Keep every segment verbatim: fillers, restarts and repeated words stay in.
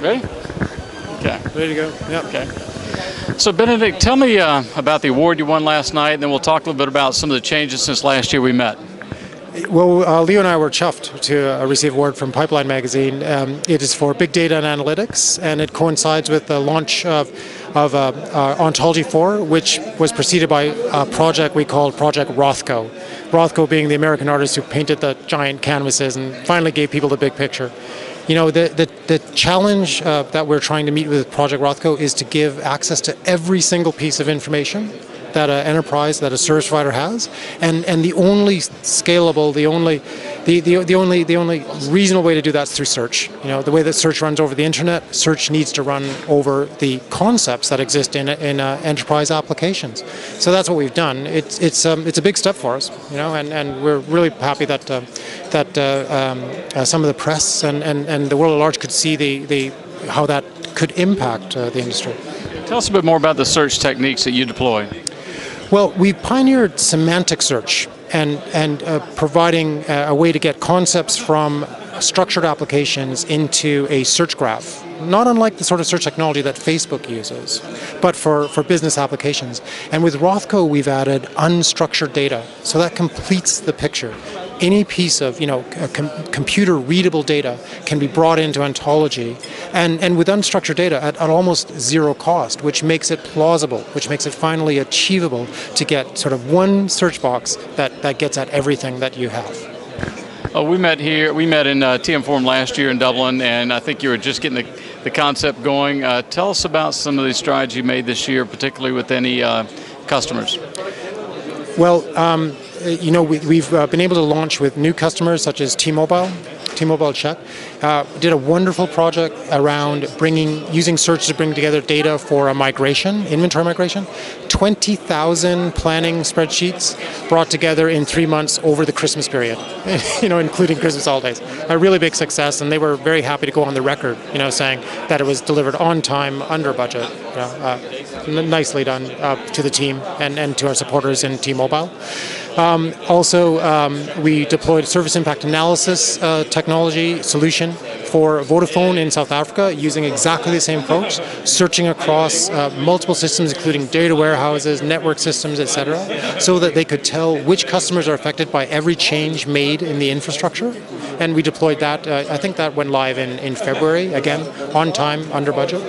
Ready? Okay. Ready to go. Yeah. Okay. So Benedict, tell me uh, about the award you won last night, and then we'll talk a little bit about some of the changes since last year we met. Well, uh, Leo and I were chuffed to uh, receive award from Pipeline Magazine. Um, it is for big data and analytics, and it coincides with the launch of, of uh, uh, Ontology four, which was preceded by a project we called Project Rothko. Rothko being the American artist who painted the giant canvases and finally gave people the big picture. You know, the, the, the challenge uh, that we're trying to meet with Project Rothko is to give access to every single piece of information that an enterprise, that a service provider has, and and the only scalable, the only, the, the the only the only reasonable way to do that is through search. You know, the way that search runs over the internet, search needs to run over the concepts that exist in in uh, enterprise applications. So that's what we've done. It's it's um, it's a big step for us, you know, and and we're really happy that uh, that uh, um, uh, some of the press and and and the world at large could see the the how that could impact uh, the industry. Tell us a bit more about the search techniques that you deploy. Well, we pioneered semantic search and, and uh, providing uh, a way to get concepts from structured applications into a search graph, not unlike the sort of search technology that Facebook uses, but for, for business applications. And with Rothko, we've added unstructured data, so that completes the picture. Any piece of, you know, com computer-readable data can be brought into Ontology, and, and with unstructured data at, at almost zero cost, which makes it plausible, which makes it finally achievable to get sort of one search box that, that gets at everything that you have. Oh, we met here. We met in uh, T M Forum last year in Dublin, and I think you were just getting the, the concept going. Uh, tell us about some of the strides you made this year, particularly with any uh, customers. Well, um, you know, we, we've uh, been able to launch with new customers such as T-Mobile, T-Mobile Czech. Uh, did a wonderful project around bringing, using search to bring together data for a migration, inventory migration. twenty thousand planning spreadsheets brought together in three months over the Christmas period, you know, including Christmas holidays. A really big success, and they were very happy to go on the record, you know, saying that it was delivered on time, under budget. You know, uh, nicely done uh, to the team and, and to our supporters in T-Mobile. Um, also, um, we deployed service impact analysis uh, technology solution for Vodafone in South Africa using exactly the same approach, searching across uh, multiple systems, including data warehouses, network systems, et cetera, so that they could tell which customers are affected by every change made in the infrastructure. And we deployed that. Uh, I think that went live in, in February, again, on time, under budget.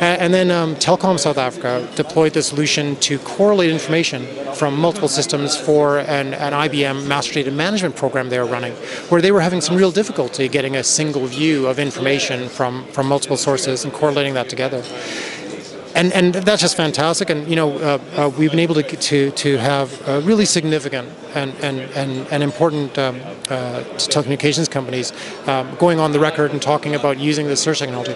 And, and then um, Telkom South Africa deployed the solution to correlate information from multiple systems for an, an I B M master data management program they were running, where they were having some real difficulty getting a single view of information from, from multiple sources and correlating that together. And, and that's just fantastic, and you know, uh, uh, we've been able to, to, to have uh, really significant and, and, and, and important um, uh, telecommunications companies um, going on the record and talking about using the search technology.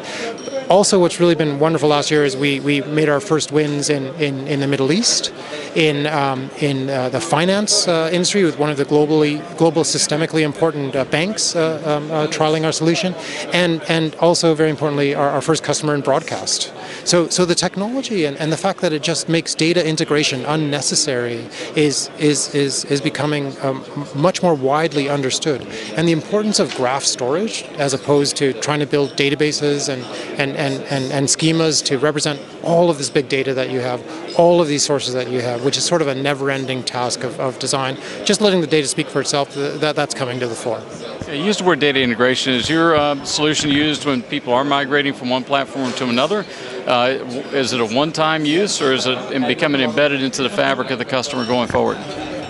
Also, what's really been wonderful last year is we, we made our first wins in, in, in the Middle East, in, um, in uh, the finance uh, industry with one of the globally, global systemically important uh, banks uh, um, uh, trialing our solution, and, and also, very importantly, our, our first customer in broadcast. So, so the tech Technology and, and the fact that it just makes data integration unnecessary is is is, is becoming um, much more widely understood. And the importance of graph storage as opposed to trying to build databases and, and, and, and, and schemas to represent all of this big data that you have, all of these sources that you have, which is sort of a never-ending task of, of design. Just letting the data speak for itself, that, that's coming to the fore. Yeah, you used the word data integration. Is your uh, solution used when people are migrating from one platform to another? Uh, is it a one-time use, or is it becoming embedded into the fabric of the customer going forward?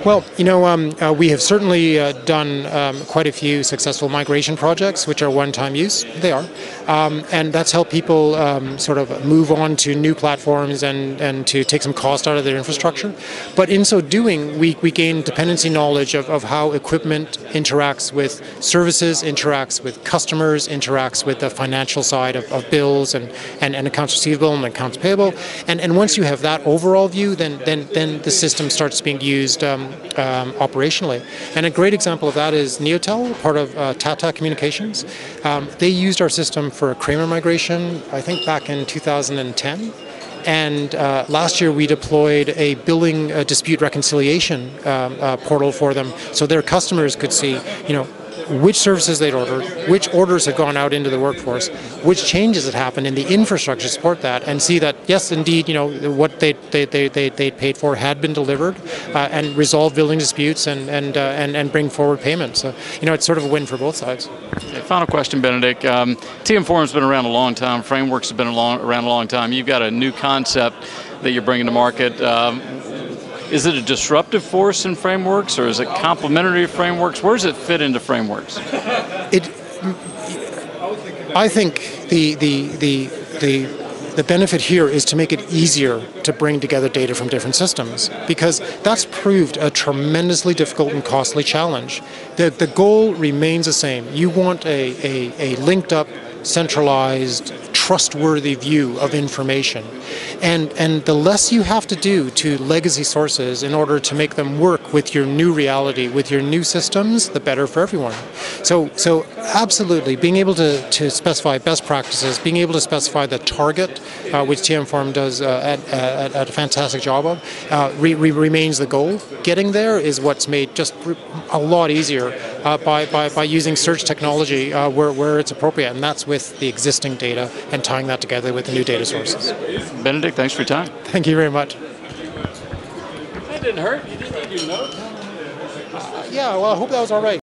Well, you know, um, uh, we have certainly uh, done um, quite a few successful migration projects, which are one-time use. They are. Um, and that's helped people um, sort of move on to new platforms and, and to take some cost out of their infrastructure. But in so doing, we, we gain dependency knowledge of, of how equipment interacts with services, interacts with customers, interacts with the financial side of, of bills and, and, and accounts receivable and accounts payable. And, and once you have that overall view, then, then, then the system starts being used um, Um, operationally. And a great example of that is Neotel, part of uh, Tata Communications. Um, they used our system for a Kramer migration, I think back in two thousand ten. And uh, last year we deployed a billing uh, dispute reconciliation um, uh, portal for them, so their customers could see, you know, which services they'd ordered, which orders had gone out into the workforce, which changes had happened in the infrastructure to support that, and see that, yes, indeed, you know, what they they they they they paid for had been delivered, uh, and resolve billing disputes and and uh, and and bring forward payments. So, you know, it's sort of a win for both sides. Okay, final question, Benedict. Um, T M Forum's been around a long time. Frameworks have been a long, around a long time. You've got a new concept that you're bringing to market. Um, Is it a disruptive force in frameworks, or is it complementary to frameworks? Where does it fit into frameworks? It, I think the the the the the benefit here is to make it easier to bring together data from different systems, because that's proved a tremendously difficult and costly challenge. The the goal remains the same. You want a a, a linked up, centralized, trustworthy view of information, and and the less you have to do to legacy sources in order to make them work with your new reality, with your new systems, the better for everyone. So so absolutely, being able to to specify best practices, being able to specify the target, uh, which T M Forum does uh, at, at, at a fantastic job of, uh, re re remains the goal. Getting there is what's made just a lot easier uh, by, by by using search technology uh, where where it's appropriate, and that's with the existing data and tying that together with the new data sources. Benedict, thanks for your time. Thank you very much. That didn't hurt. You didn't need your note. Uh, yeah, well, I hope that was all right.